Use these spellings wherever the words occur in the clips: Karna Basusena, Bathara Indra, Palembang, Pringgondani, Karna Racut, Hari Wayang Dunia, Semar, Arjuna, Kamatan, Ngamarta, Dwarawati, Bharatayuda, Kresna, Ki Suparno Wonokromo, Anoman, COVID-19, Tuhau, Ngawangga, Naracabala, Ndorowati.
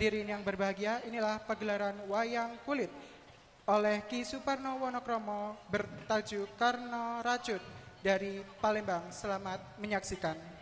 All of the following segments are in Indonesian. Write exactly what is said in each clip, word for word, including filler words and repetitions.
Hadirin yang berbahagia, inilah pagelaran wayang kulit oleh Ki Suparno Wonokromo bertajuk Karna Racut dari Palembang. Selamat menyaksikan.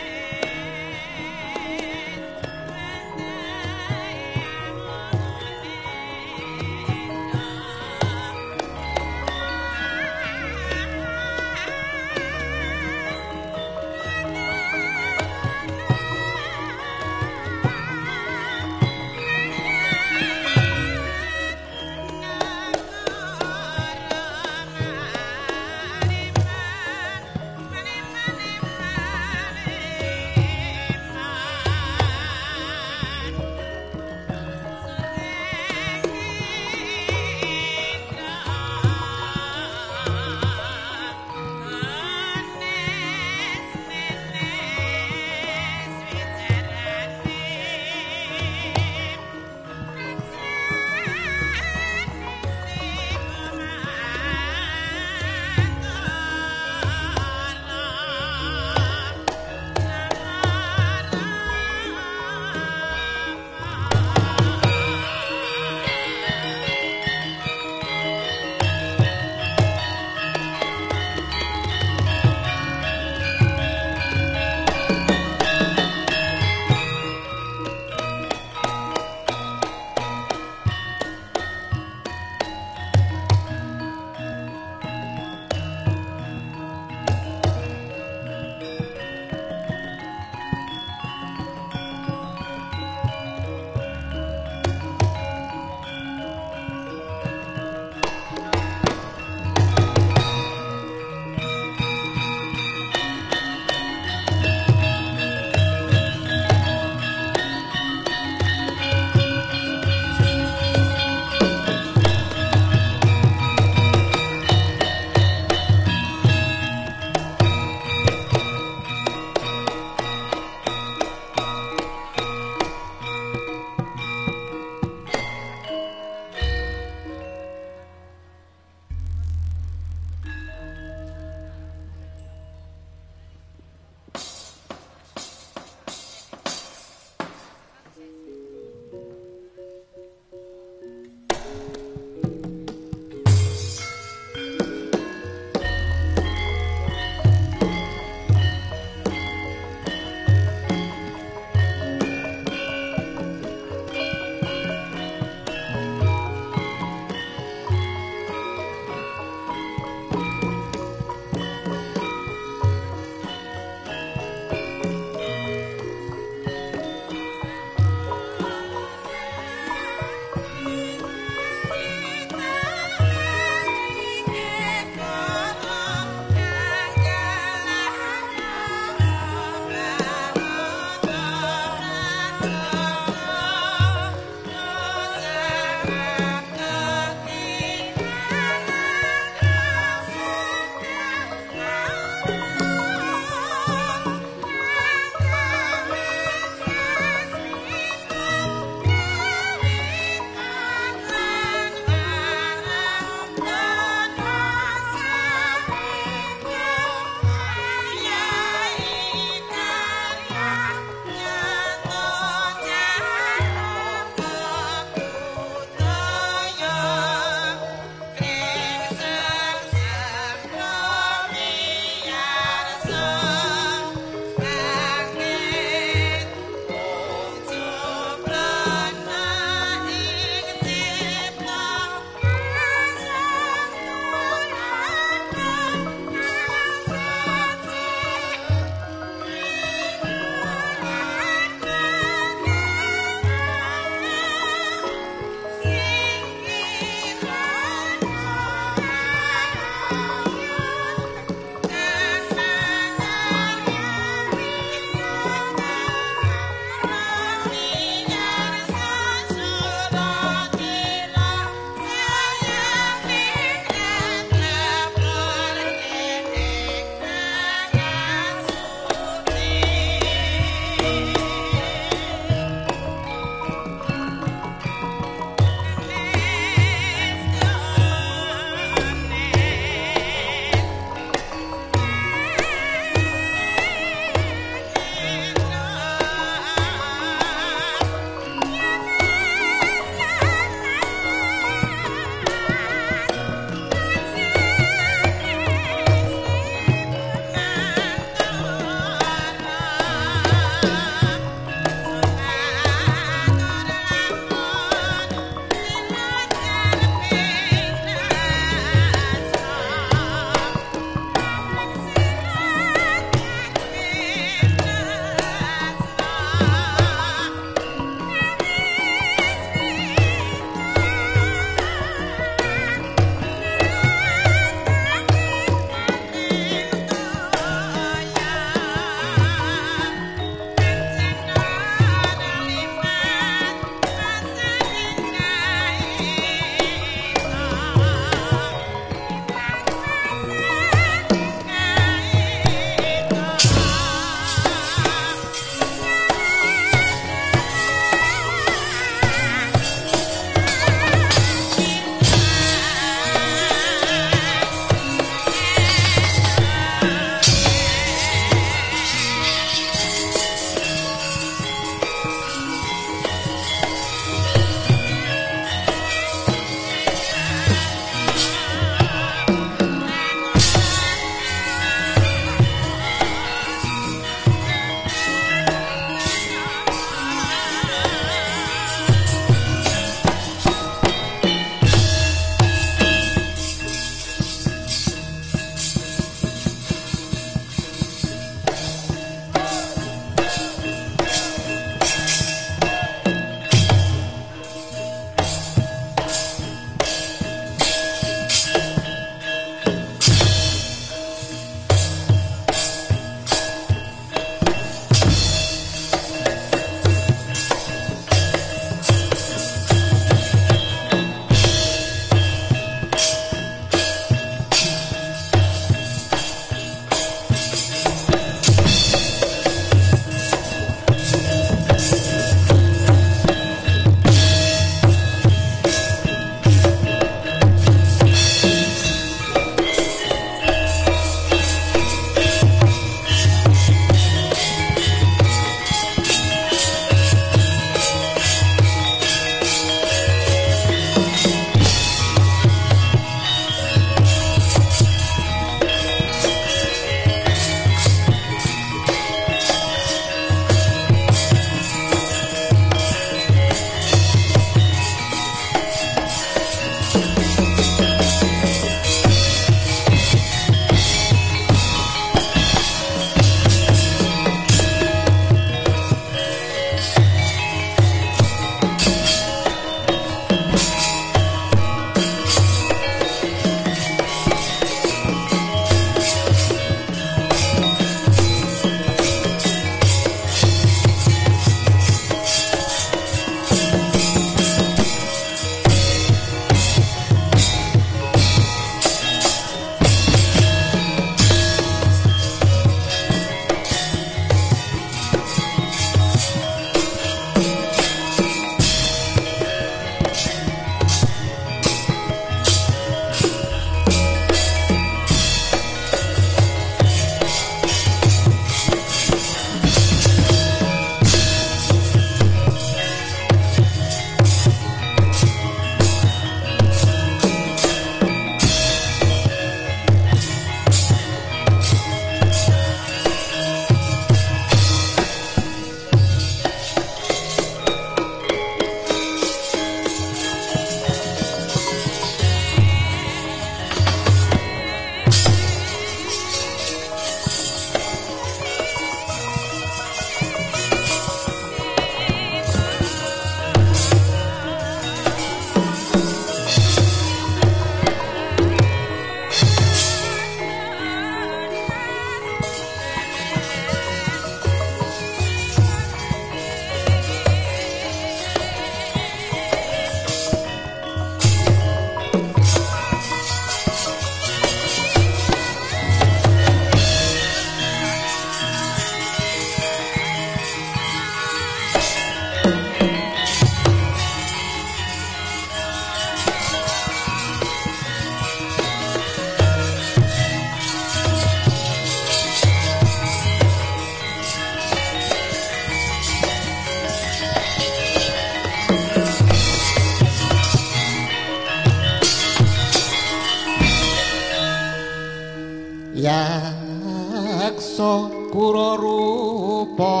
yaksa kura rupa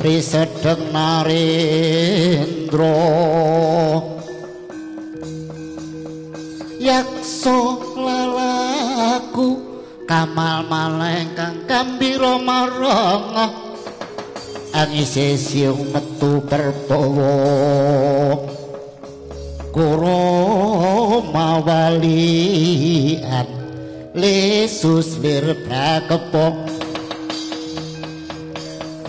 risedeng narendra yaksa lalaku kamal malengkang gambira marang angise siung metu perpawa Kuro mawalian lesus lirbrakepong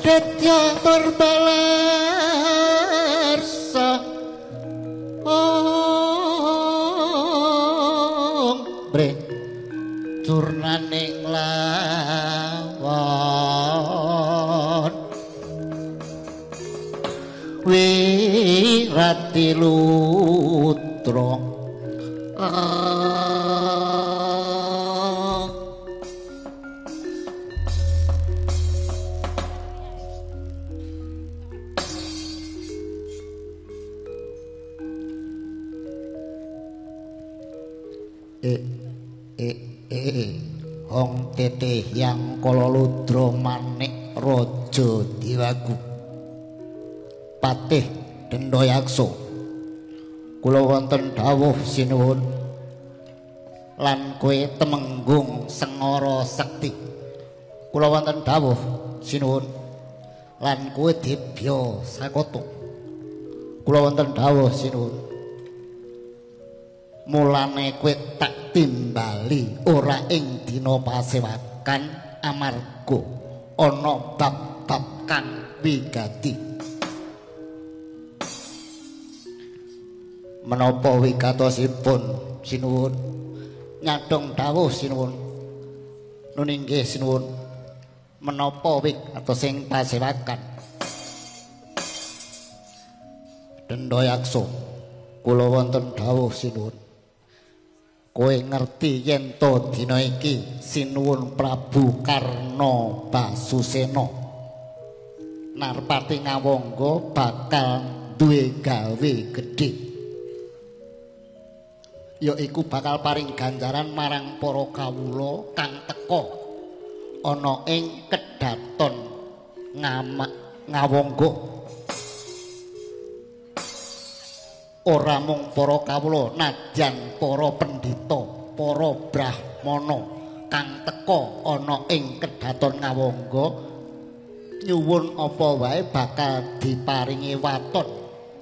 Detya berbalarsa Ong bre Curnaning lawan Wirati lu Terong eh eh eh hong teteh yang kala ludra manik raja diwagu patih denda yaksa kula wonten dawuh sinuwun lan kowe Temenggung Sengara Sekti kula wonten dawuh sinuwun lan kowe Dibya Sakata kula wonten dawuh sinuwun mulane kowe tak timbali ora ing dina pasewakan amarga ana bab-bab kang wigati menapa wigatosipun sinuwun nyadhong dawuh sinuwun nun inggih sinuwun menapa wigatos sing pasewakan denda yaksa kula wonten dawuh sinuwun kowe ngerti yen to dina iki sinuwun Prabu Karna Basusena narpati ngawangga bakal duwe gawe gedhe ya iku bakal paring ganjaran marang para kawula kang teka ana ing kedhaton ngawangga ora mung para kawula nadyan para pendhita para brahmana kang teka ana ing kedhaton ngawangga nyuwun apa wae bakal diparingi waton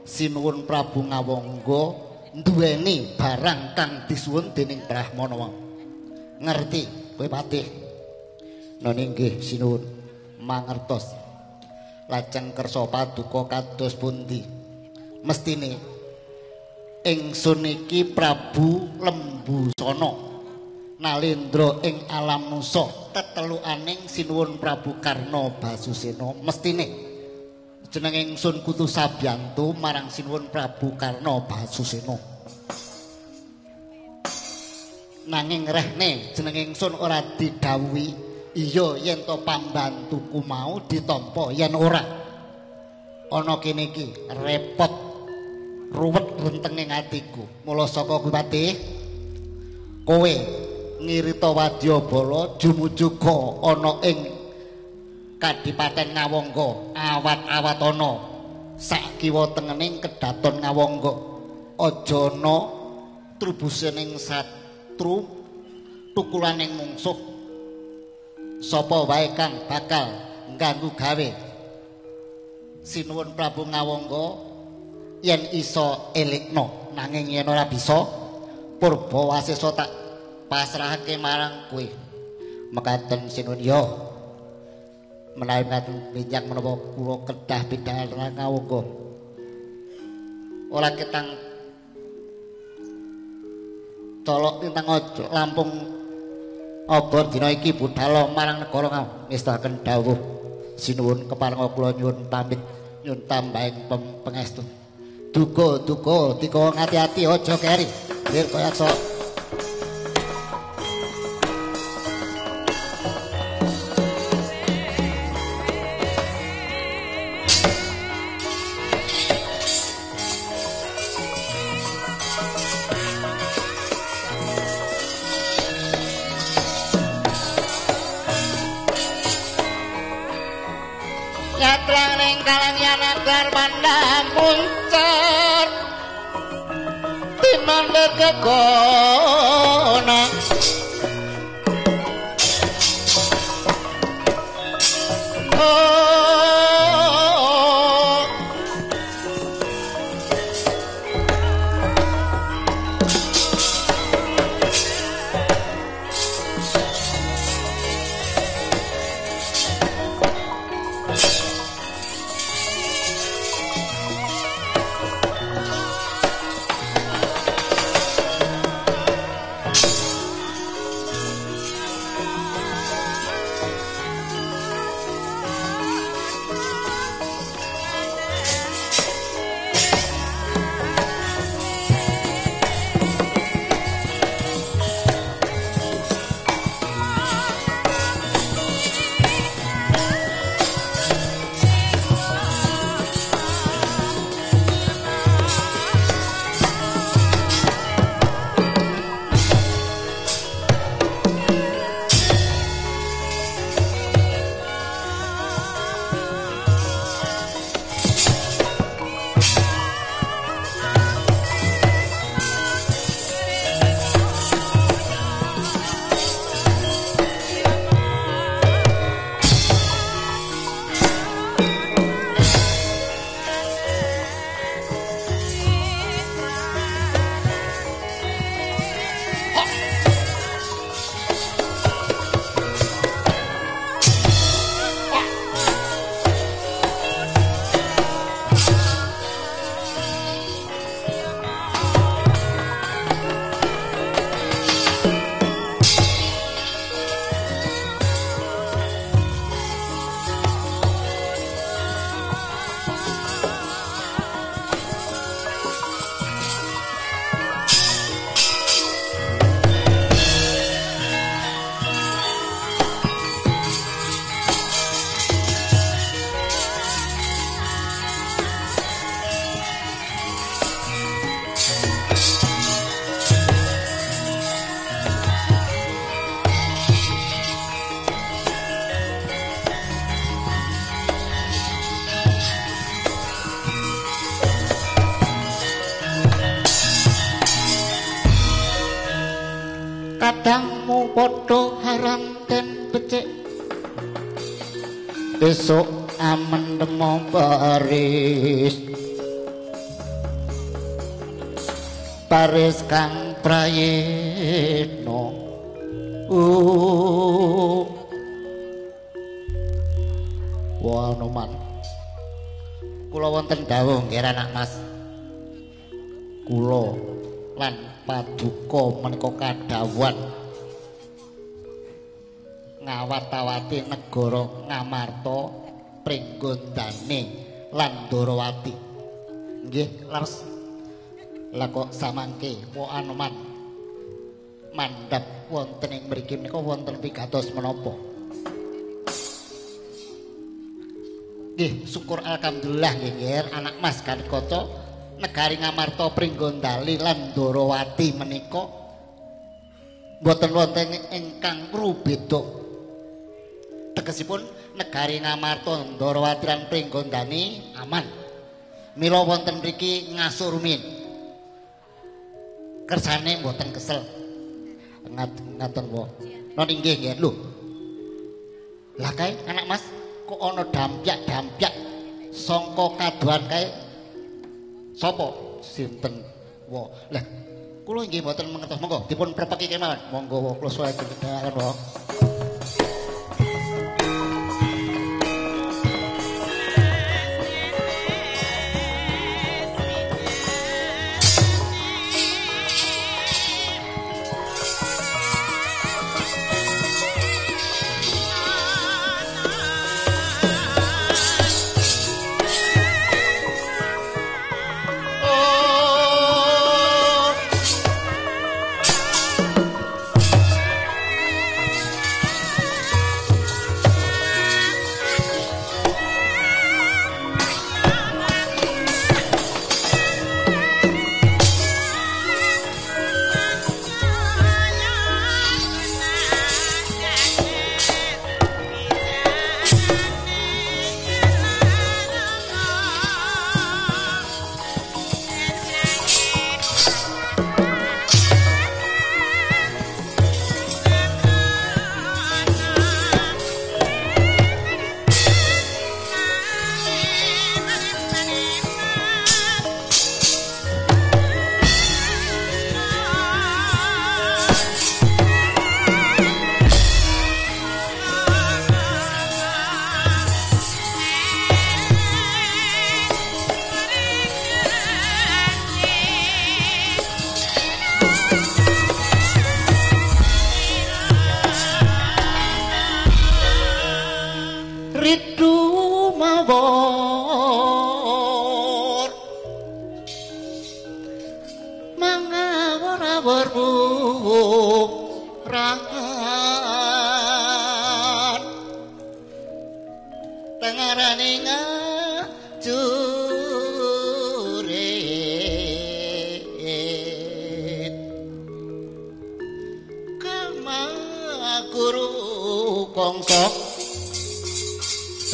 sinuwun Prabu Ngawangga duweni barang kang disuwun dening Brahmana wong. Ngerti kowe patih. Nun inggih sinuwun mangertos. Lajeng kersa paduka kados pundi. Mestine ingsun iki Prabu Lembusana nalendra ing alam nusa tetelukaning sinuwun Prabu Karna Basusena mestine jeneng ingsun kudu sabyantu marang sinuwun Prabu Karna Basusena nanging rehne jeneng ingsun ora didhawuhi iya yen to pambantuku mau ditampa yen ora ana kene iki repot ruwet rentenging atiku mula saka kuwi patih kowe ngirita wadyabala jumujuga ana ing Kadipaten Ngawangga awat-awat ana sak kiwa tengening kedhaton Ngawangga aja ana trubusening satru tukulaning mungsuh sapa wae kang bakal ngganggu gawe sinuwun Prabu Ngawangga yen isa elekno nanging yen ora bisa purba wasesa tak pasrahake marang kowe mekaten sinuwun ya menawi ngaten benjang menapa kula kedah bidal Ngawangga ora ketang colok tintang Lampung obor dina iki budhal marang negara ngestaken dawuh sinuwun keparenga kula nyuwun pamit nyuwun tambahing pangestu duga-duga tika ngati-ati aja keri dirgayaksa wayang ning kalengan anggar pandang puncer timandek kekona kadangmu podo haram dan becek besok aman demo baris baris kang prayitno uh wanuman kula wonten dawuh nggih anak mas kula lan paduka menika kadhawuhan ngawat-awati negara Ngamarta Pringgondani lan Ndorowati nggih leres la kok samangke wa anuman mandhap wonten ing mriki menika wonten pigatos menapa nggih syukur alhamdulillah nggih anak mas kanika negari Ngamarta Pringgondani lan Ndorowati menika mboten wonten ingkang rubeda tegesipun negari Ngamarta Ndorowati lan Pringgondani aman mila wonten mriki ngasurmin kersane mboten kesel ngaten wae non inggih nggih lho lah kae anak mas kok ana dampyak-dampyak sangka kaduhan kae sopo sinten wo lah kula nggih mboten mengertos monggo dipun prepeki kemawon monggo wo kula suwun kedawan wo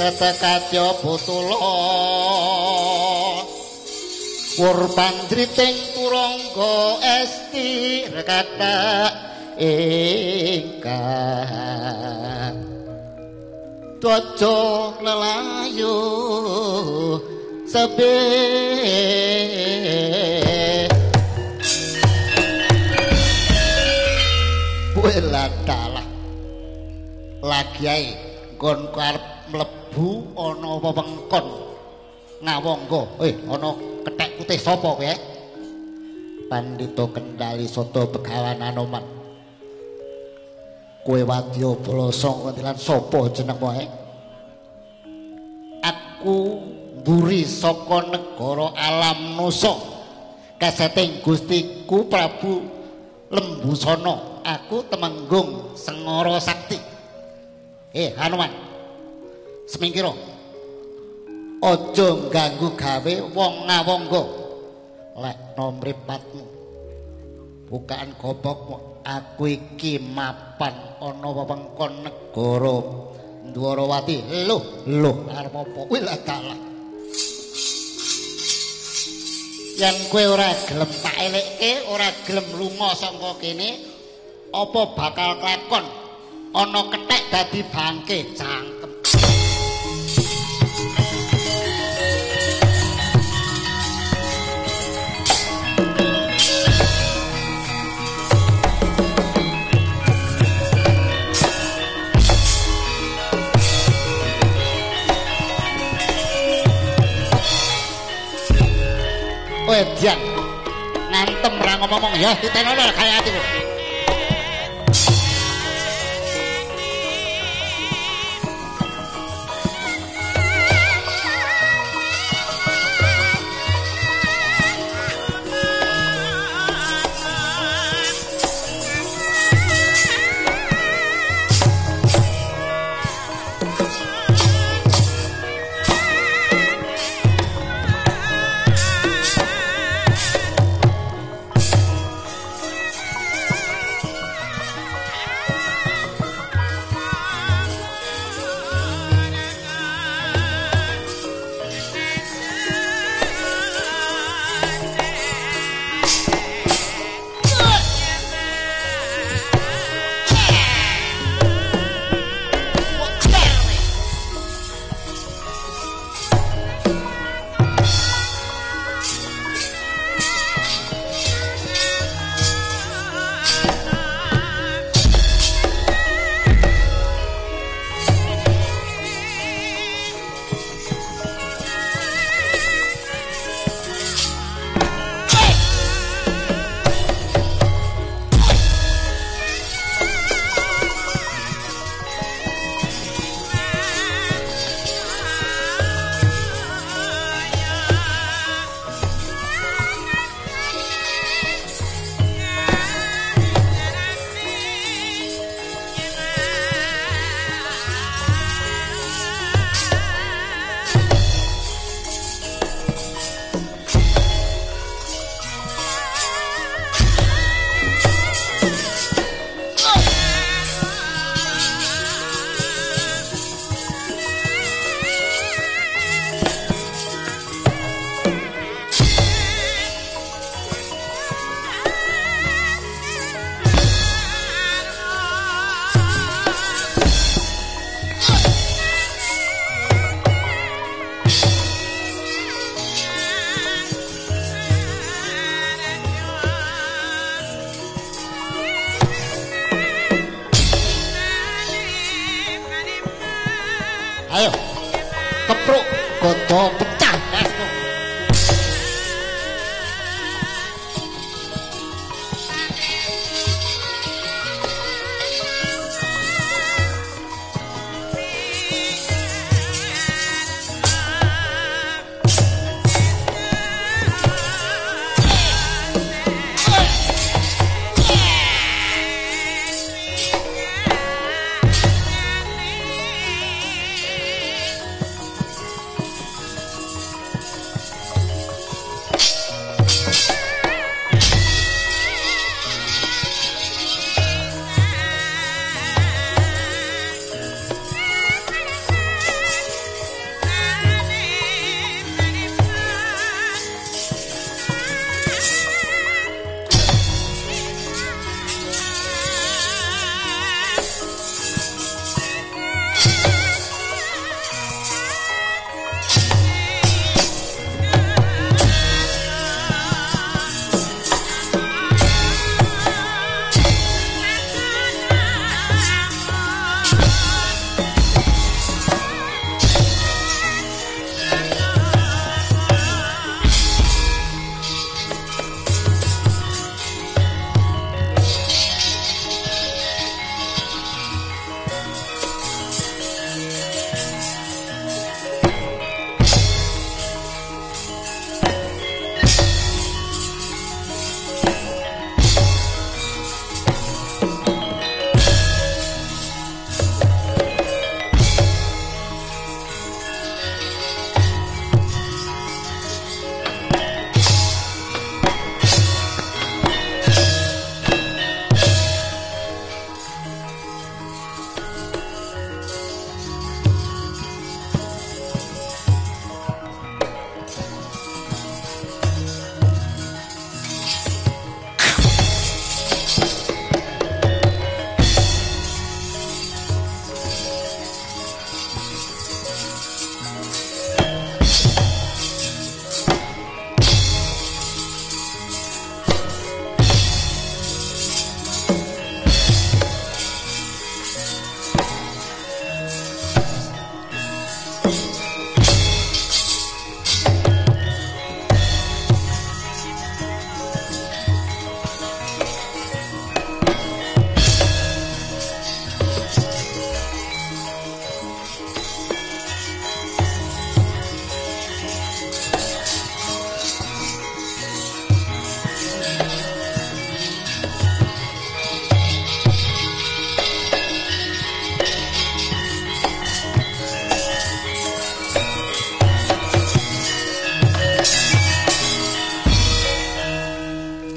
Setekatya Butula Wurpandriting turangga esti rekata ingkang dojo lelayu sebeh Buelatalah lagiai nggon karep mlebu ana wewengkon Ngawangga. Eh ana kethek putih sapa kowe? Pandhita Kendhali Sata Begawan Anoman. Kowe Wadya Blosong Kuntilan sapa jenengmu? Aku mburi saka negara Alam Nusa. Kasating Gustiku Prabu Lembusana. Aku Temenggung Sengara Sakti. Eh Anoman. Semingkira aja ngganggu gawe wong Ngawangga. Lek nomripatmu bukaan gobokmu aku iki mapan ana wewengkon negara Dwarawati. Lho lho arep apa kuwi lak dalah yen kowe ora gelem tak eleke ora gelem lunga saka kene apa bakal klakon ana kethek dadi bangke cangkem. Wedyan ngantem ra ngomong ya ditenono kaya atiku.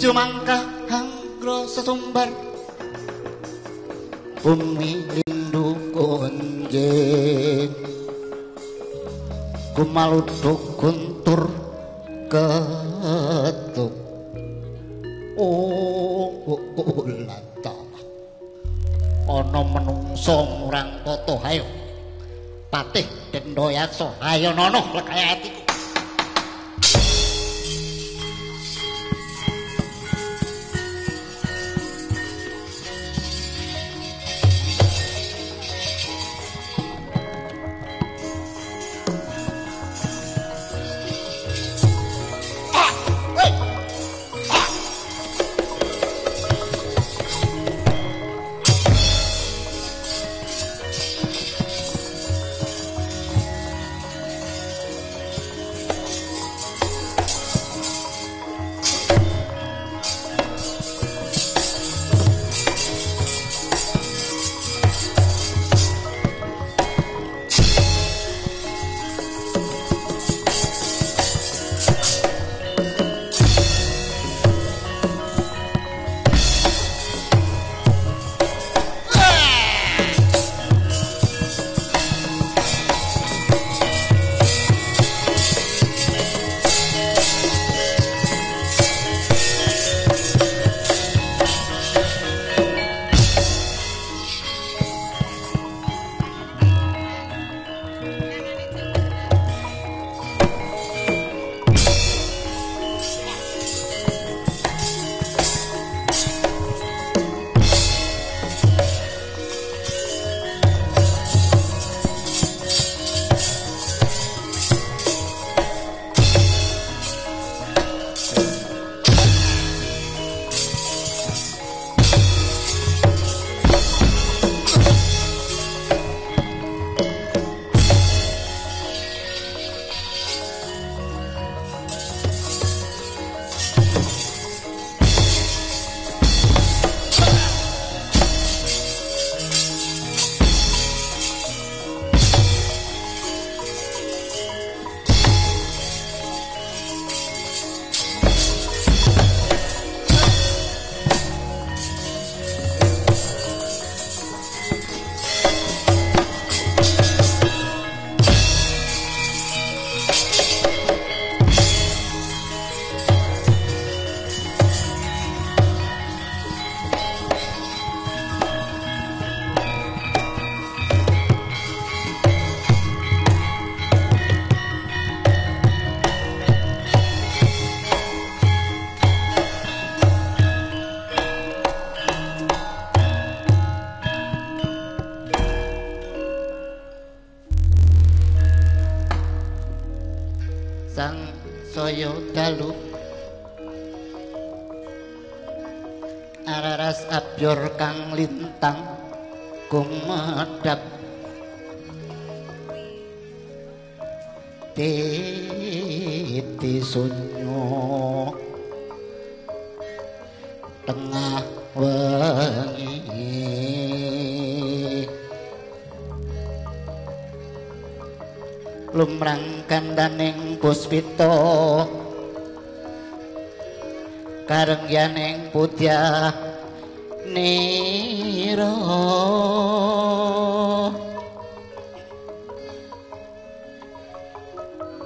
Jumangkah hanggro sesumbar bumi lindu konjen kumaluduk kuntur ketuk oh ulata ana menungso ngurang kata hayo patih denda yaksa hayo nono lekaya atiku. Kang lintang kumedap titi sunyo tengah wengi lumrang kandhaning puspita karengyaning putya niro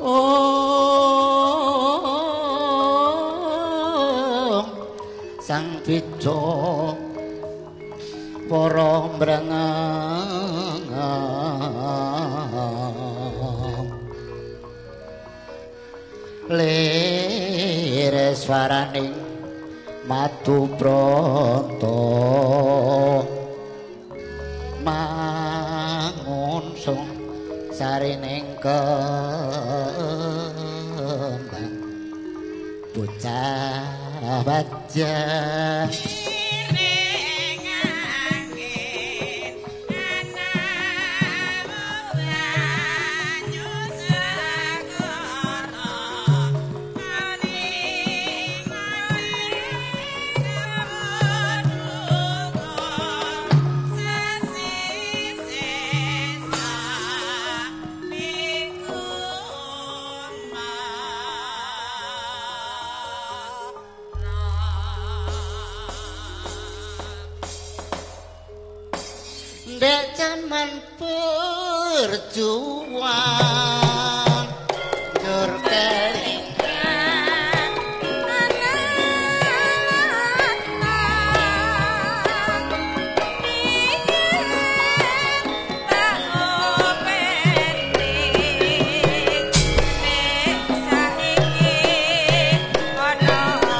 oh sang pico para brangang lere swaraning matu pronto mangunsung sarining kembang bocah bajah berjuang dur kelingkan anak-anak ingin tak opening nek saiki kodong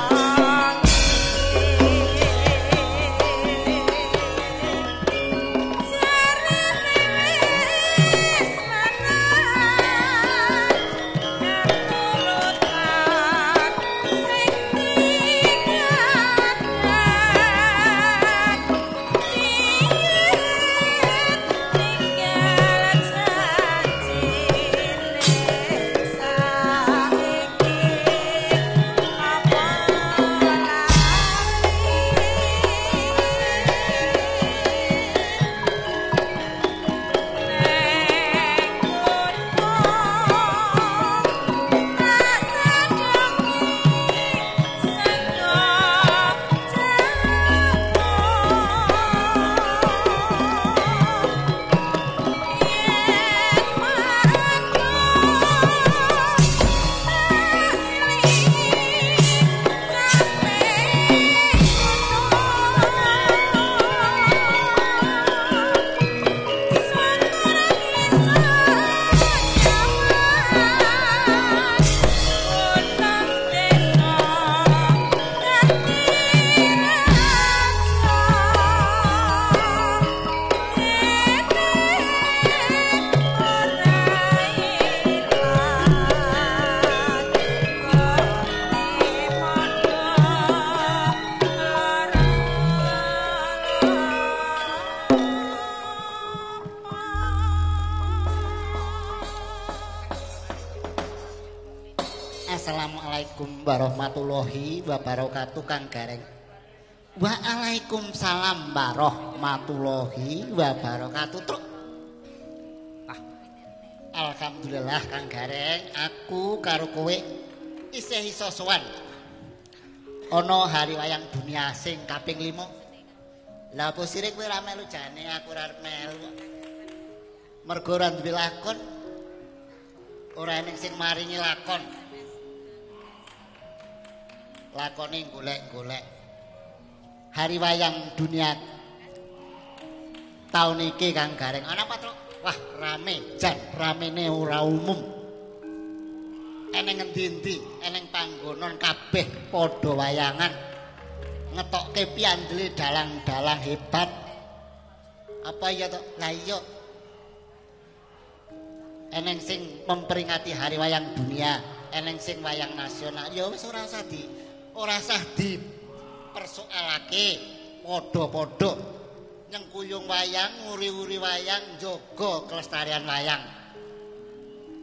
warahmatullahi wabarakatuh Kang Gareng. Waalaikumsalam warahmatullahi wabarakatuh Truk. Ah. Alhamdulillah Kang Gareng, aku karo kowe isih iso sowan ana Hari Wayang Dunia sing kaping lima. Lah opo sire kowe ra melu jane aku ra melu. Mergo ora duwe lakon. Ora ening sing maringi lakon. Lakoni golek-golek Hari Wayang Dunia tahun iki Kang Gareng ana apa Truk? Wah rame jan, ramene ora umum, eneng ngendi-endi, eneng panggonan kabeh padha wayangan ngetokke piandele dalang-dalang hebat apa ya Truk? Lah iya eneng sing memperingati Hari Wayang Dunia, eneng sing wayang nasional, ya wis ora usah di ora sah dipersoalake, padha-padha nyengkuyung wayang, nguri-uri wayang, jaga kelestarian wayang.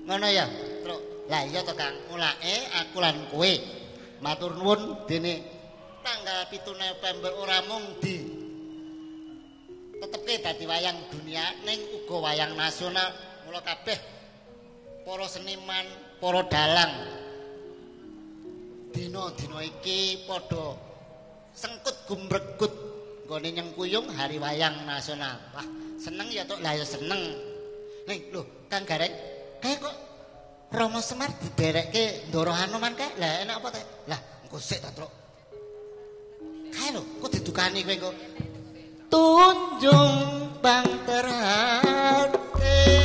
Ngono ya, Truk. Lah iya to Kang, mulake aku lan kowe matur nuwun dene tanggal pitu November ora mung di tetepke dadi wayang dunia ning uga wayang nasional. Mula kabeh para seniman, para dalang dina-dina iki padha sengkut gumregkut nggone nyengkuyung Hari Wayang Nasional. Wah, seneng ya Tok? Lah ya seneng. Ning lho Kang Gareng, kae kok Rama Semar diderekke Ndara Anoman kae? Lah enak apa Tok? Lah engko sik ta Truk. Kae lho, kok didukani kowe engko. Tunjung bang terhati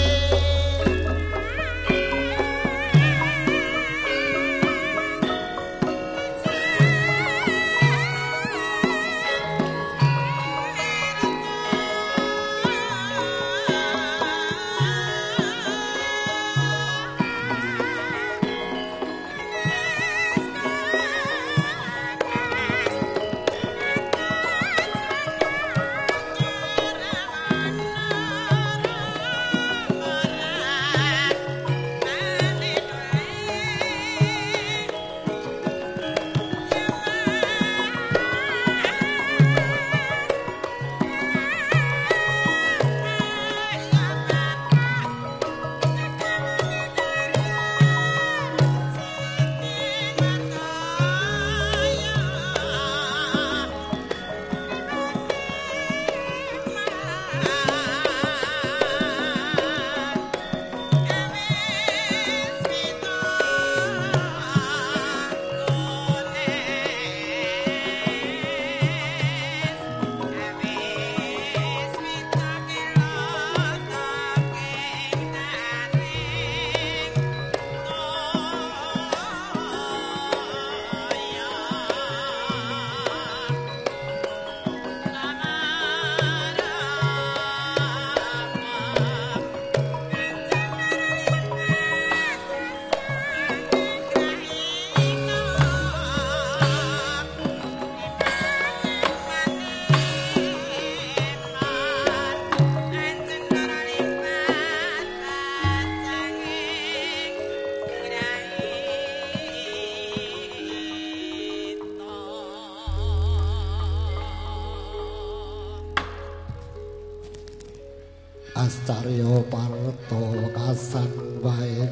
Astaryo Parto kasan wae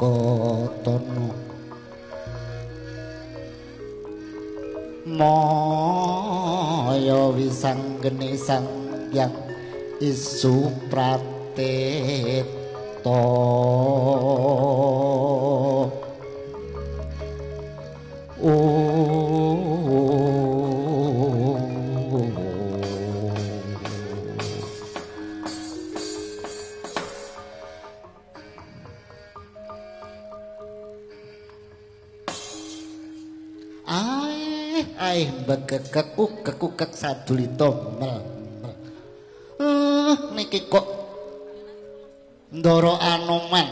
kotono Maya wisanggeni sang yang isu prateto kekuk kekuk kek sadulito mel eh niki kok ndoro anoman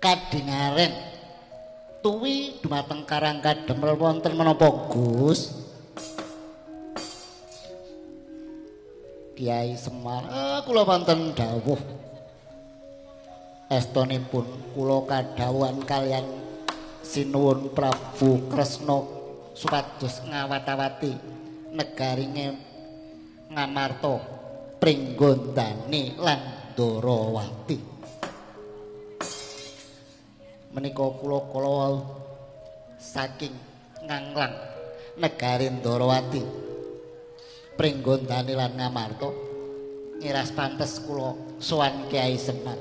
kadingaren tuwi dumateng Karang Kademel wonten menapa Gus Kiai Semar eh kula wonten dawuh estonipun kula kadhawuhan kalian sinuwun Prabu Kresna supados ngawat-awati negaringe Ngamarta Pringgondani lan Ndorowati menika kula kala saking Nganglang negari Ndorowati Pringgondani lan Ngamarta ngiras pantes kula sowan Kyai Semar.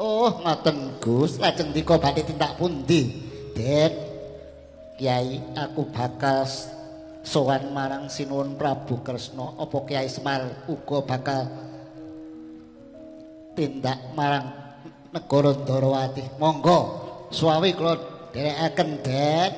Oh ngoten Gus, lajeng dika badhe tindak pundi Den Kiai, aku bakal sowan marang sinuwun Prabu Kresna. Apa Kiai Semar uga bakal tindak marang negara Ndarawati? Monggo suwawi kula dherekaken, Den.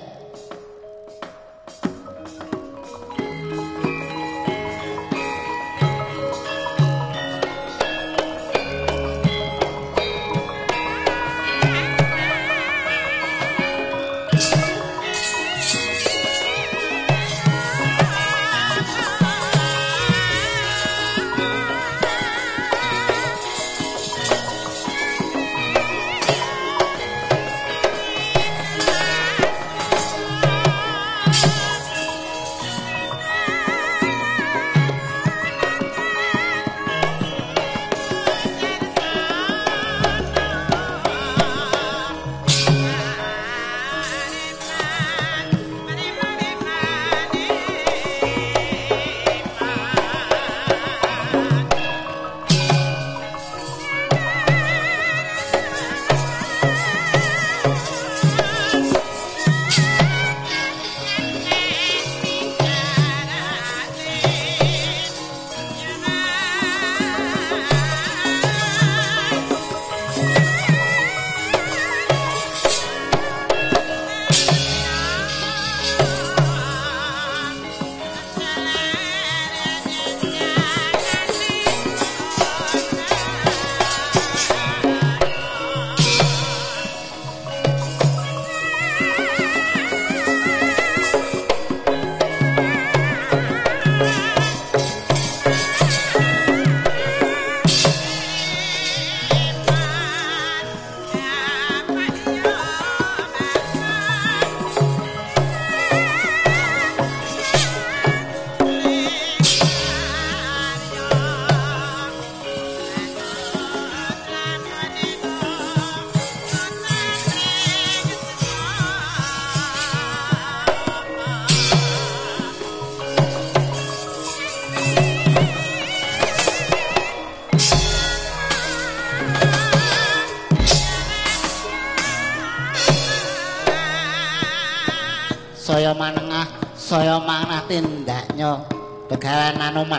Saya manah tindaknya begalan anoman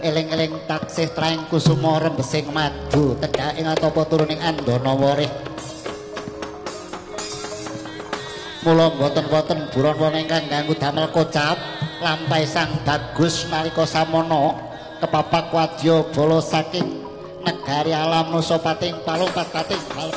eling-eling taksih traing kusumo rembesing madu tedhaking atapa turuning andana warih mula boten-boten buron-buron ingkang ganggu damel kocap lampahe sang bagus nalika samana kepapak wadya bala saking negari alam nusa pating palung patkating balung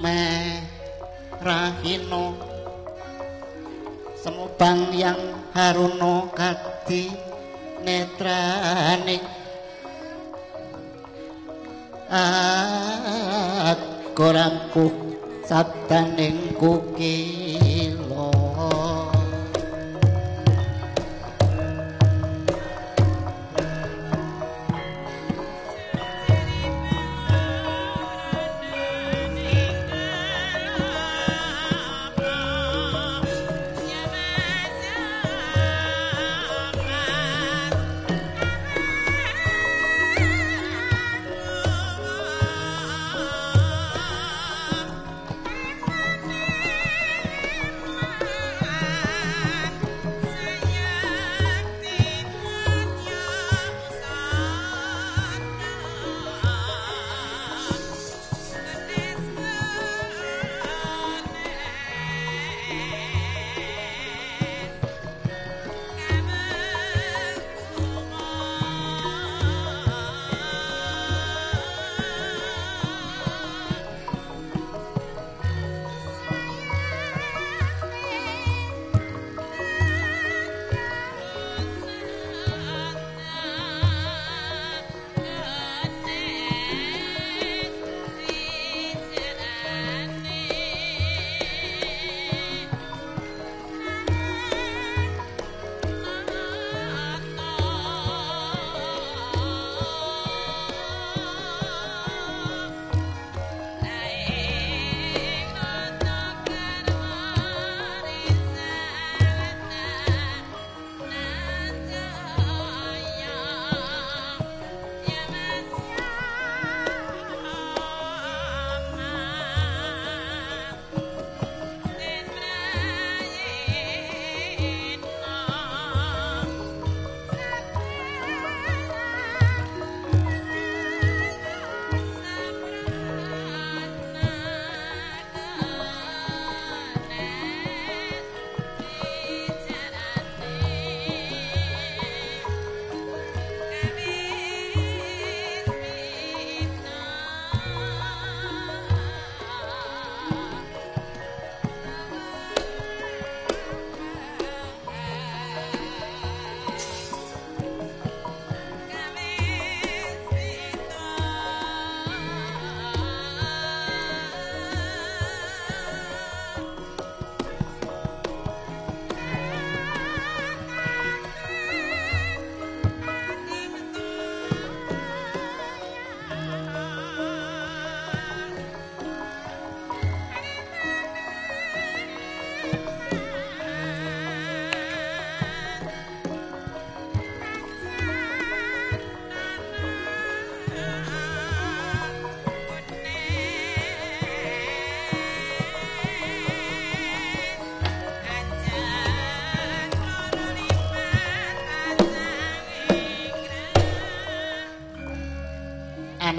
merahino, semubang yang haruno kadi netrani agorampuh sabdaning kukilo.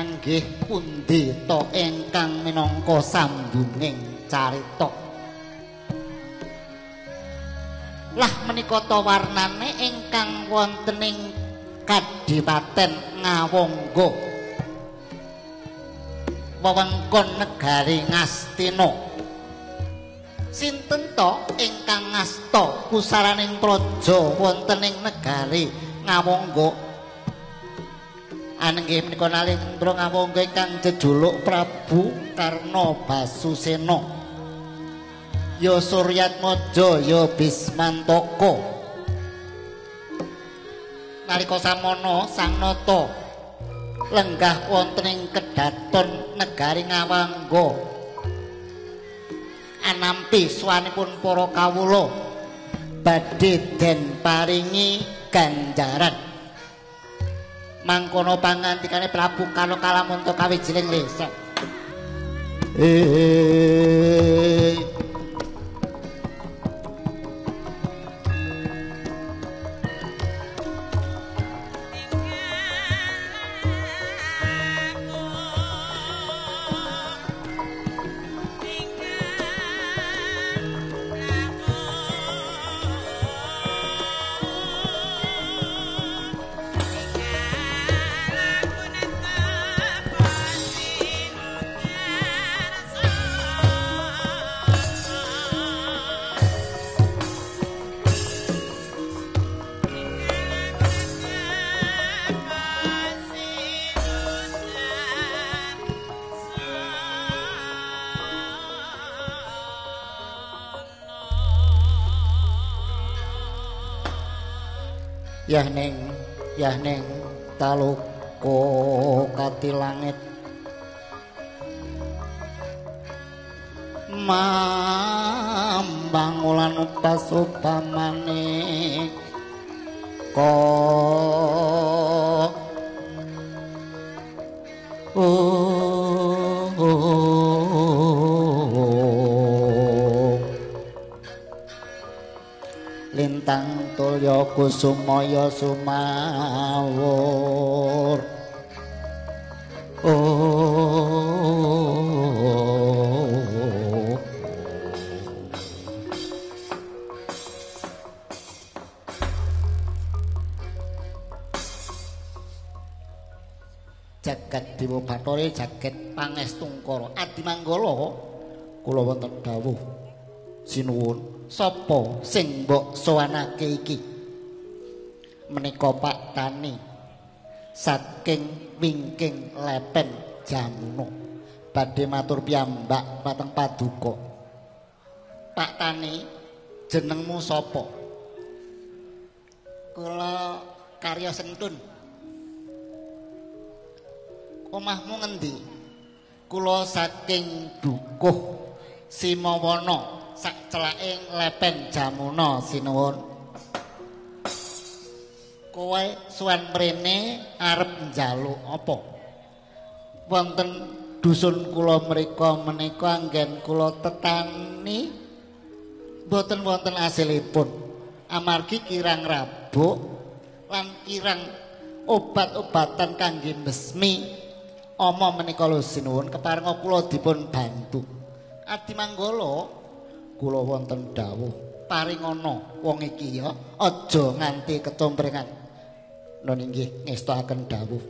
Nggih pundita ingkang minangka sambunging carita. Lah menika ta warnane ingkang wonten ing Kadipaten Ngawangga, wewengkon negari Ngastina. Sinten ta ingkang ngasta pusaraning praja wonten ing negari Ngawangga? Anggih menika nalika Ngawangga ingkang jejuluk Prabu Karna Basusena, ya Suryatmaja, ya Bismantaka. Nalika samana Sang Nata lenggah wonten ing kedhaton negari Ngawangga, anampi swanipun para kawula badhe den paringi ganjaran. Mangkono pangantikane Prabu Karna Kalamunta kawijining lesa. Eh Yah neng, yah neng taluko kati langit mambangulan pasupamane kok oh, oh, oh. Lintang tulya kusumaya sumawur oh, oh, oh. Jagat Dewa Bathara jagat pangestungkara Adi Manggala kula wonten dawuh sinuwun. Sopo sing mbok sowanake iki menika Pak Tani saking wingking lepen Jamno badhe matur piyambak pateng paduka. Pak Tani jenengmu sapa? Kula Karya Sentun. Omahmu ngendi? Kula saking Dukuh Simawana sak celaking lepen Jamuna sinuwun. Kowe suwan mrene arep njaluk apa? Wonten dusun kula mriku menika anggen kula tetani boten wonten asilipun amargi kirang rabuk lan kirang obat-obatan kangge besmi ama menika lho sinuwun keparenga kula dipun bantu. Adi Manggala kula wonten dawuh paringana wong iki ya aja nganti ketomprengan. Nun inggih ngestakaken dawuh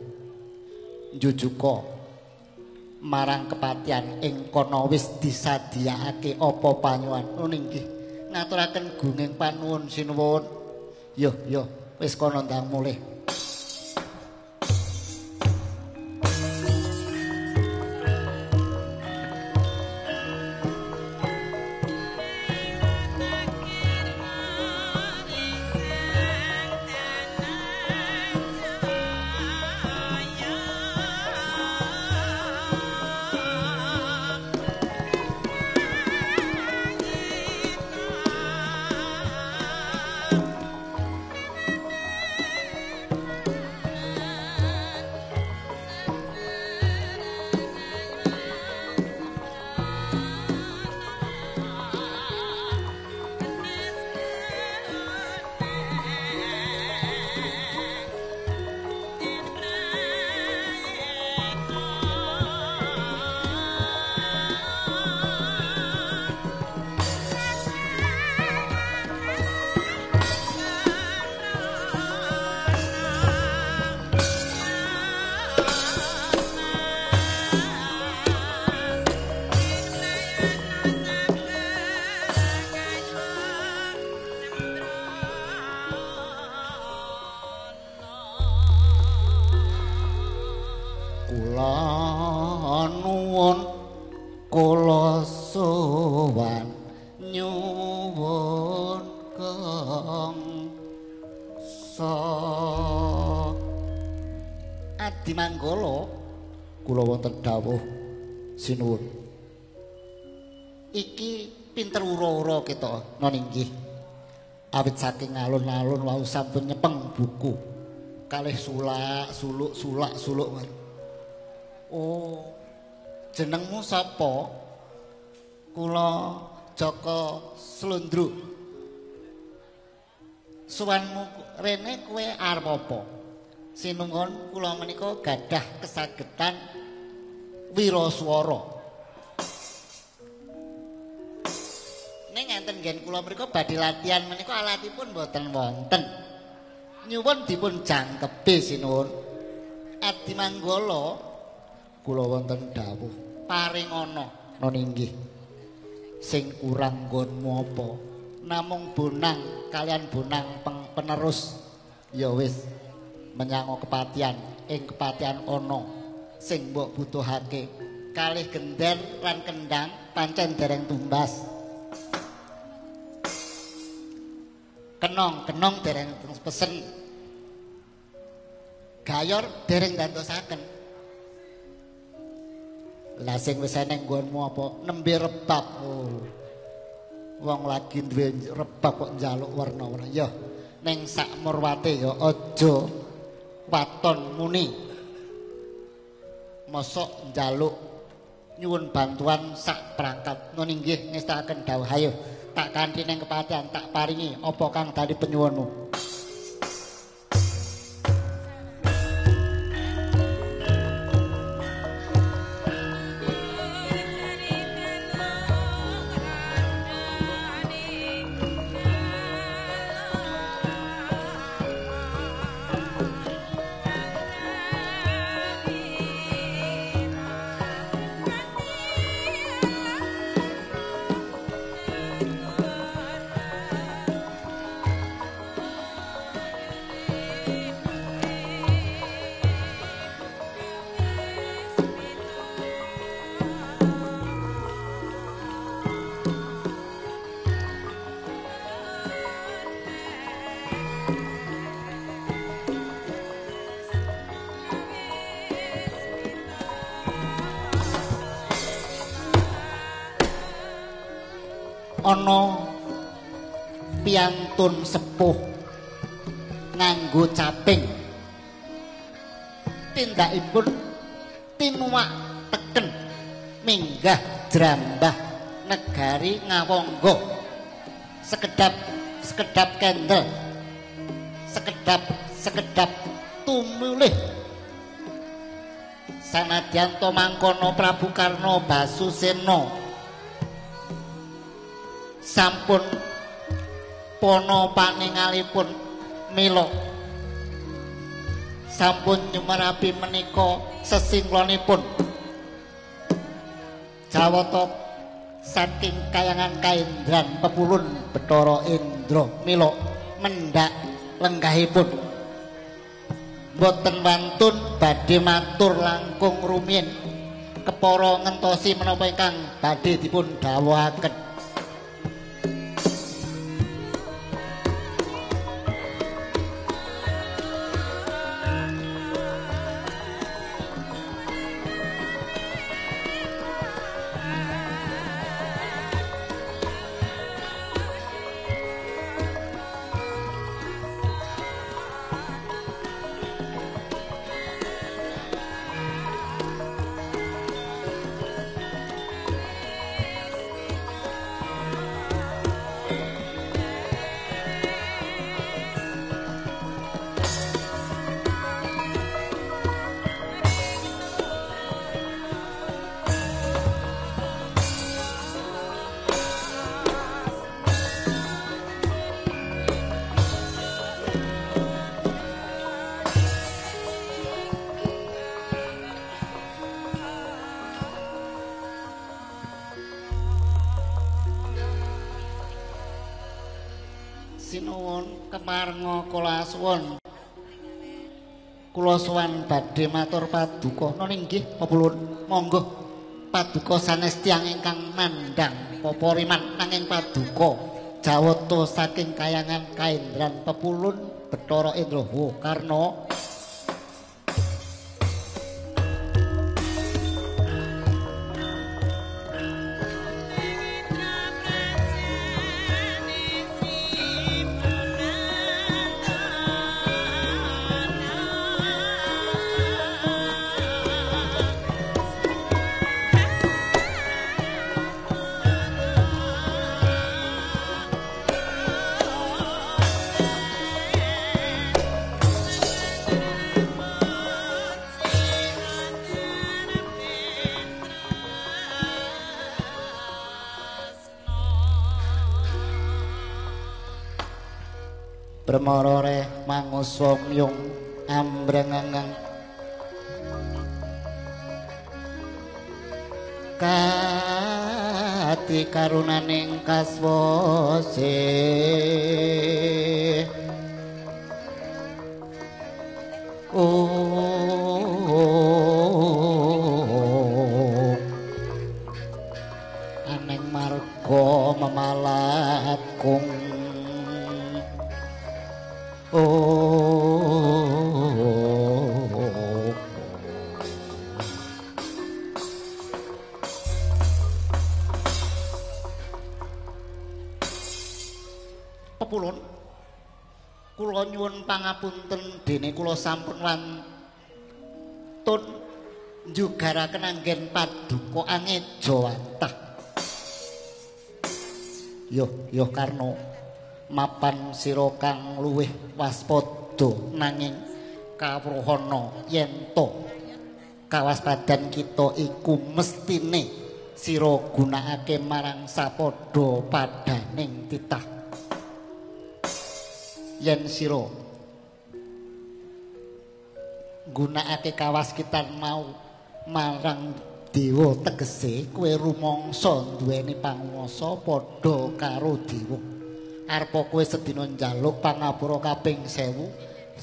njujuka marang kepatihan ing kono wis disadiyakake apa panyuwun. Nun inggih ngaturaken gunging panuwun sinuwun. Yo yo wis kono ndang mulih. Sinuwun. Iki pinter ura-ura kita non inggih. Awit saking alun-alun wau sampun nyepeng buku. Kalih sulak, suluk, sulak, suluk. Oh, jenengmu sapa? Kula Joko Slundru. Suwanmu rene kowe arep apa? Sinunggon kula menika gadah kesagetan wiraswara. Ning enten nggen kula mriku badhe latihan menika alatipun boten wonten. Nyuwun dipun jangkepi sinuwun. Adi Manggala kula wonten dawuh paringana. Nun inggih. Sing kurang nggonmu apa? Namung bonang kalian bonang penerus. Ya wis menyang kepatihan ing kepatihan ana sing mbok butuhake kalih gendher lan kendang pancen dereng tumbas. Kenong-kenong dereng pesen gayor dereng dandosaken. Lah sing wis eneng nggonmu apa nembe rebab. Oh. Wong lagi duwe rebab kok njaluk warna-warna. Ya ning sak murwate ya aja waton muni. Mosok njaluk nyuwun bantuan sak perangkat. Nun inggih ngestakaken dawuh. Hayo tak kanthi ning kepatihan tak paringi apa kang dari penyuwunmu. Ono piantun sepuh nganggo caping tindakipun tinuak teken minggah drambah negari Ngawangga sekedap sekedap kendel sekedap sekedap tumulih sanadyan to mangkono Prabu Karna Basusena sampun pono paningalipun milo sampun nyumerapi menika sesinglonipun jawata saking kayangan kaendran pepulun Bathara Indra milo mendak lenggahipun boten wantun badhe matur langkung rumiyin kepara ngentosi menapa ingkang badhe dipun dawuhaken. Kemarnga kula suwun. Kula suwan badhe matur paduka. Nun inggih pepulun. Monggo paduka sanes tiyang ingkang mandang apa riman nanging paduka jawata saking kayangan kaendran pepulun Bathara Indra Karna. Bermororeh manguswam yung ambrengangang kati karunaning kaswose oh aneng marga memalat kung oh, oh, oh, oh. kulon kulon nyuwun pangapunten dene kula sampun wantun njugaraken anggen paduka angeja watah. Yo yo Karno mapan sira kang luwih waspada nanging kawruhana yen to kawaspadan kita iku mestine sira gunakake marang sapadha padaning titah. Yen sira gunakake kawaskitan mau marang dewa tegese kowe rumangsa duweni panguwasa padha karo dewa. Arepa kowe sedina njaluk pangapura kaping sewu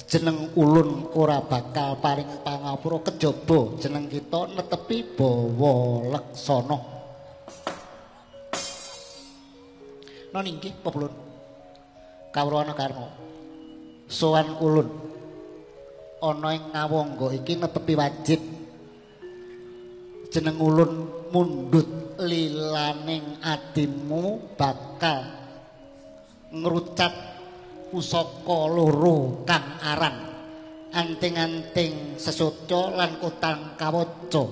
jeneng ulun ora bakal paring pangapura kejaba jeneng kita netepi Bawa Leksana. Non inggih pepulun kawruhana Karna sowan ulun ana ing ngawangga iki netepi wajib jeneng ulun mundhut lilaning atimu bakal ngrucat pusaka loro kang aran anting-anting sesoca lan kutang kawaca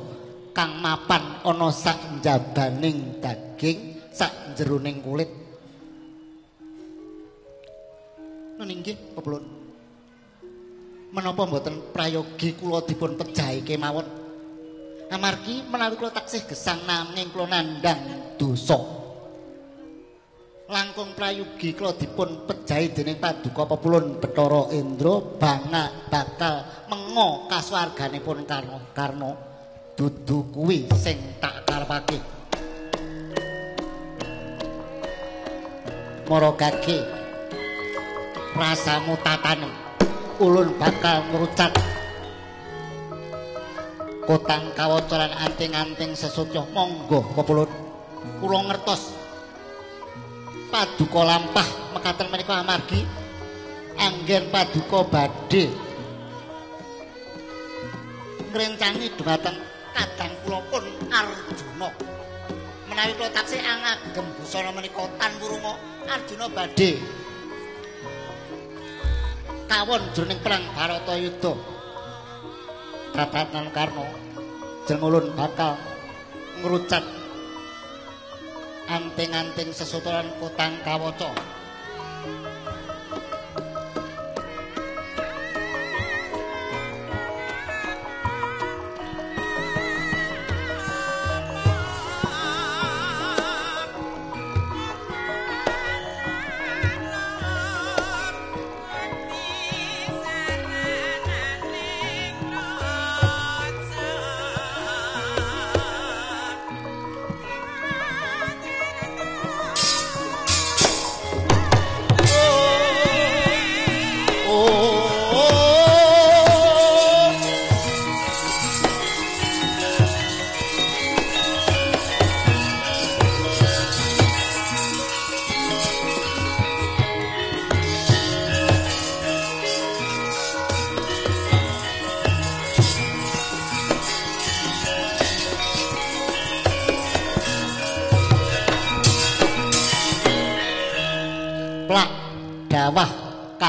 kang mapan ana sak njabaning daging sak jeroning kulit. Nggih pepulun menapa mboten prayogi kula dipun pejahi kemawon amargi menawi kula taksih gesang nanging kula nandhang dosa. Langkung prayugi kula dipun pejahi dening paduka pepulun Bathara Indra bangak bakal menga kasuwarganipun Karna. Karna dudu kuwi sing tak karepake. Maragage rasamu tatanem ulun bakal ngrucat kotang kawaca lan anting-anting sesucuh. Monggo pepulun kula ngertos paduka lampah mekaten menika amargi anggen paduka badhe ngrencangi dhumateng kadang kula pun Arjuna. Menawi kula taksih angagem busana menika tanwurunga Arjuna badhe kawon jroning perang Bharatayuda. Tatatan Karna jeneng bakal ngrucat anting-anting sesuturan kutang kawaca.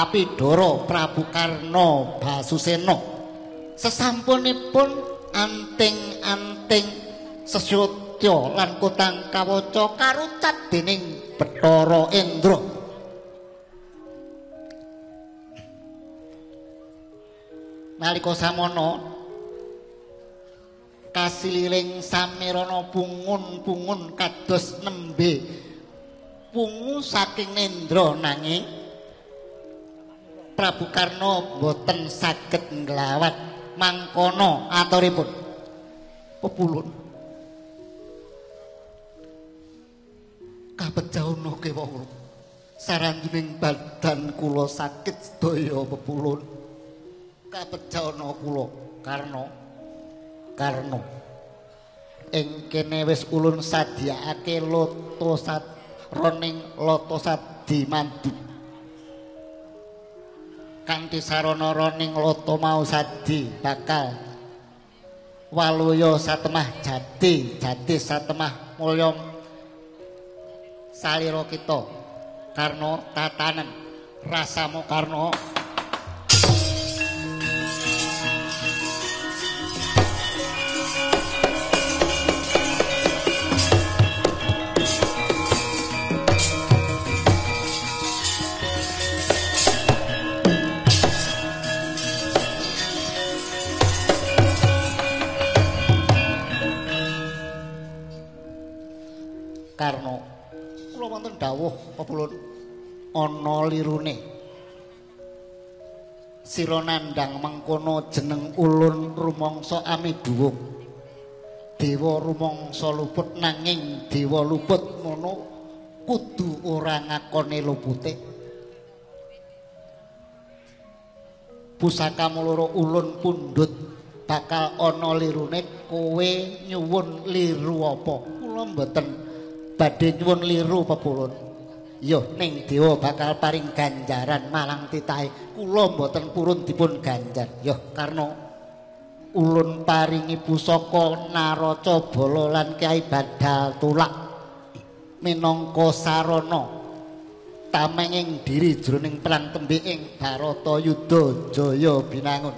Pidoro Prabu Karna Basusena sesampunipun anting-anting sesutya lan kutang kawaca karucat dening Bathara Indra. Nalika samana kasililing samirana pungun-pungun kados nembe pungu saking Indra nanging Prabu Karna boten saged nglawat. Mangkono aturipun pepulun kapejahana kewara saranjuning badan kula sakit sedaya pepulun kapejahana kula Karna. Karna ing kene wis ulun sadyaake loto sat roning loto sadi mandu kanthi sarana roning loto mau sadi bakal waluya satemah jati jati satemah mulya salira kita Karno tatanen rasamu Karno. Karno, kula wonten dawuh pepulun ana lirune. Sira nandang mengkono jeneng ulun rumangsa amiduwung. Dewa rumangsa luput nanging dewa luput ngono kudu ora ngakone lupute. Pusaka muloro ulun pundhut bakal ana lirune kowe nyuwun liru apa? Kula mboten badhe nyuwun liru pepulun. Yo ning dewa bakal paring ganjaran malang titahe. Kula mboten purun dipun ganjar. Yo Karno, ulun paringi pusaka Naracabala lan Kyai Badal Tulak minangka sarana tamenging diri jroning perang tembe ing Baratayuda Jaya Binangun.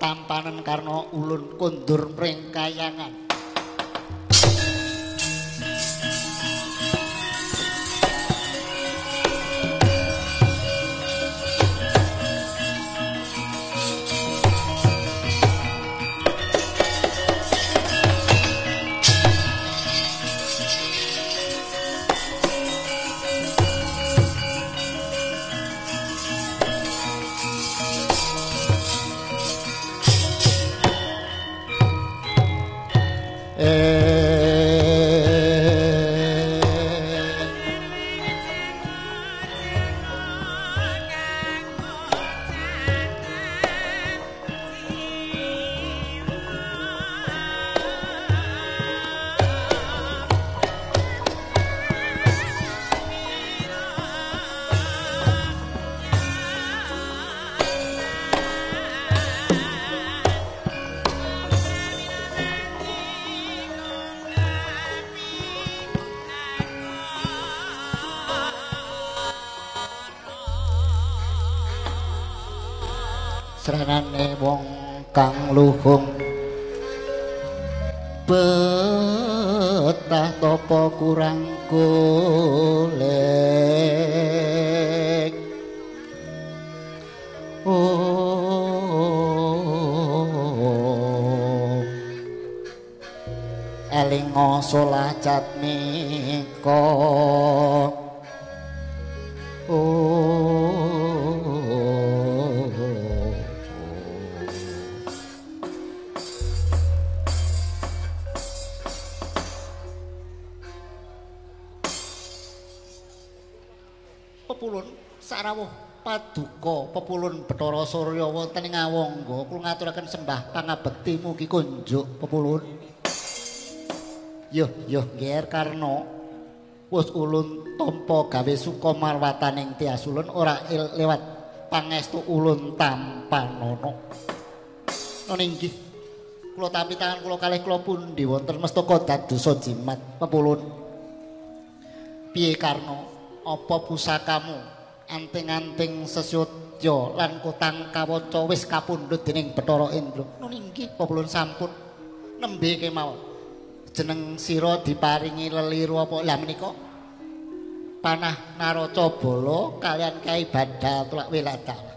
Tampanan Karno, ulun kundur mring kayangan. Sranane wong kang luhung betah topo kurang golek oh, oh, oh. Elingo solacat miko paduka pepulun Bathara Surya wonten ing Awangga kula ngaturaken sembah pangabekti mugi kunjuk pepulun. Yo yo Nger Karno, wis ulun tampa gawe suka marwataning tias ulun ora il lewat pangestu ulun tampanana. Nona inggih kula tampi tangan kula kalih kula pundi wonten mestaka dadosa jimat pepulun. Piye Karno, apa pusakamu anting-anting sesudya lan kutang kawaca wis kapundhut dening Bathara Indra? Nun inggih pepulun sampun nembe kemawon. Jeneng sira diparingi leliru apa? Lah menika panah Naracabala kalian Kyai Badal Tulak Weladala.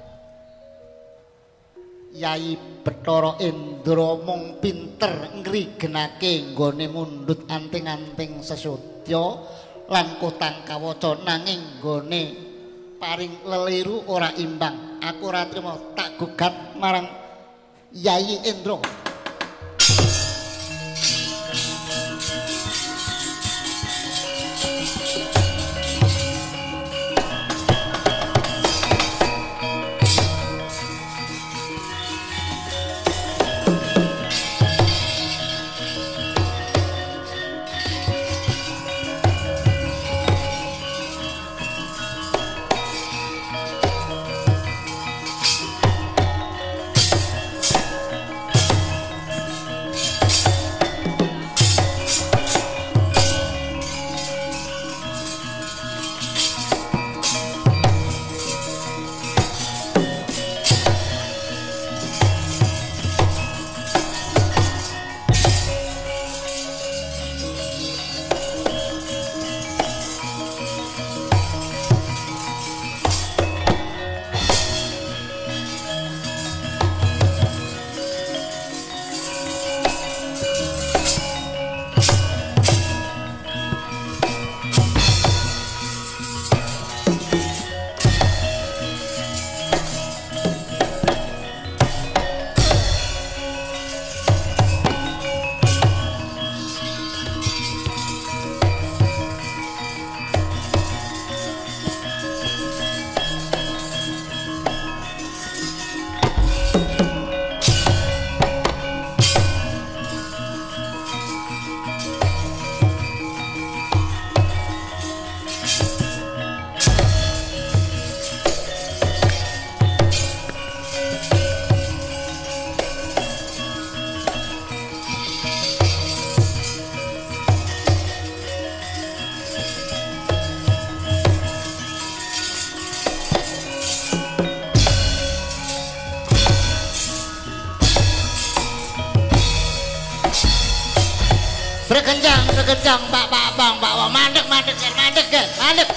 Yai Bathara Indra mung pinter ngrigenake nggone mundhut anting-anting sesudya lan kutang kawaca nanging nggone paring leliru ora imbang. Aku ora trima, tak gugat marang Yai Indra. berkenjang berkenjang pak pak bang pak bang mandek mandek sir mandek guys mandek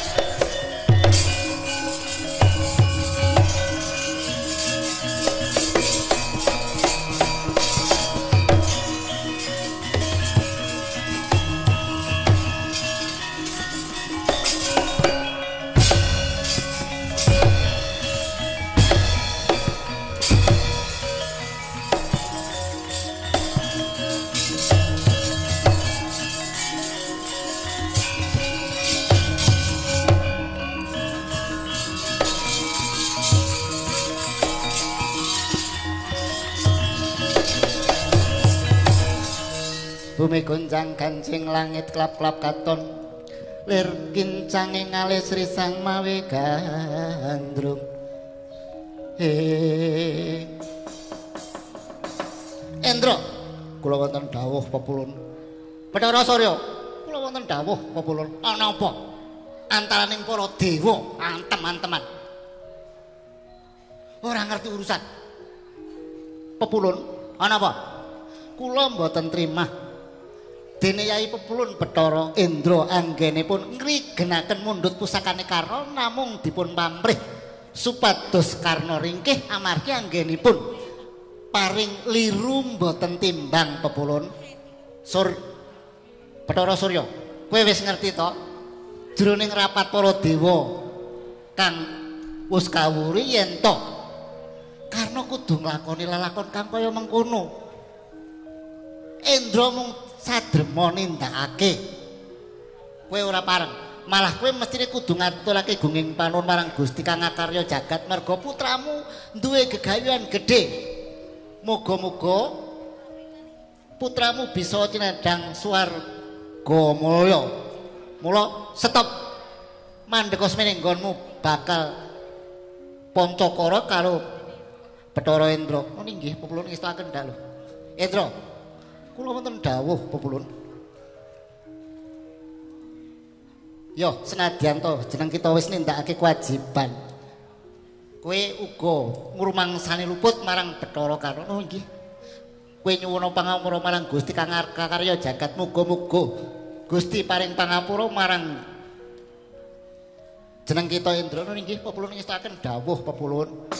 bumi gonjang kancing langit klap-klap katon lir kincange ngalis risang mawe gandrung eh Endro kula wonten dawuh pepulun Bathara Surya kula wonten dawuh pepulun ana apa antaraning para dewa antem-anteman ora ngerti urusan pepulun ana apa kula mboten trimah dene Yai Pepulun Bathara Endra anggenipun ngrigenaken mundhut pusakane Karna namung dipun pamrih supados Karna ringkih amargi anggenipun paring liru mboten timbang Pepulun Sur Bathara Surya kowe wis ngerti to jroning rapat para dewa kang wis kawuri yen to Karna kudu nglakoni lalakon kang kaya mengkono Endra mung sadrema nindakake kowe ora pareng malah kowe mestine kudu ngaturake gunging panuwun marang Gusti kang ngakarya jagat merga putramu duwe gegayuhan gedhe muga-muga putramu bisa tinadang swarga mulya mula stop mandheka semene nggonmu bakal pancakara karo Bathara Endra oh nggih pepulun ngestaken ndak lho Endra kula wonten dawuh pepulun. Yo, senadyan to jeneng kita wis nindakake kewajiban. Kowe uga ngrumangsane luput marang Bathara Karna oh, nggih. Kowe nyuwun pangapura marang Gusti kang ngakarya jagat muga-muga Gusti paring pangapura marang jeneng kita Endra oh, nggih pepulun ngestaken dawuh pepulun.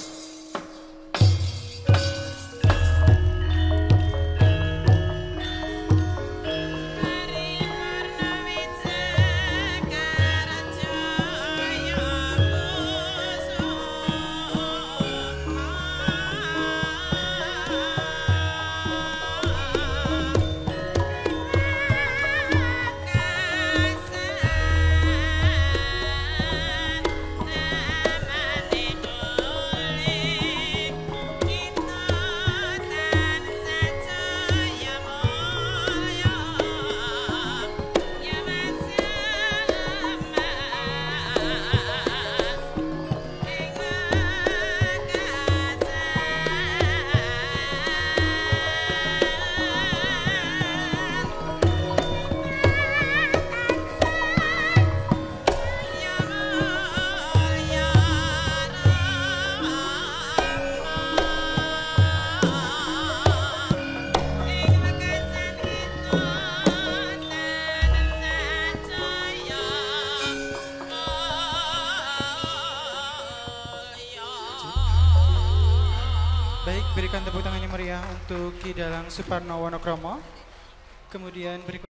Berikan tepuk tangannya meriah untuk Ki Suparno Wonokromo. Kemudian berikut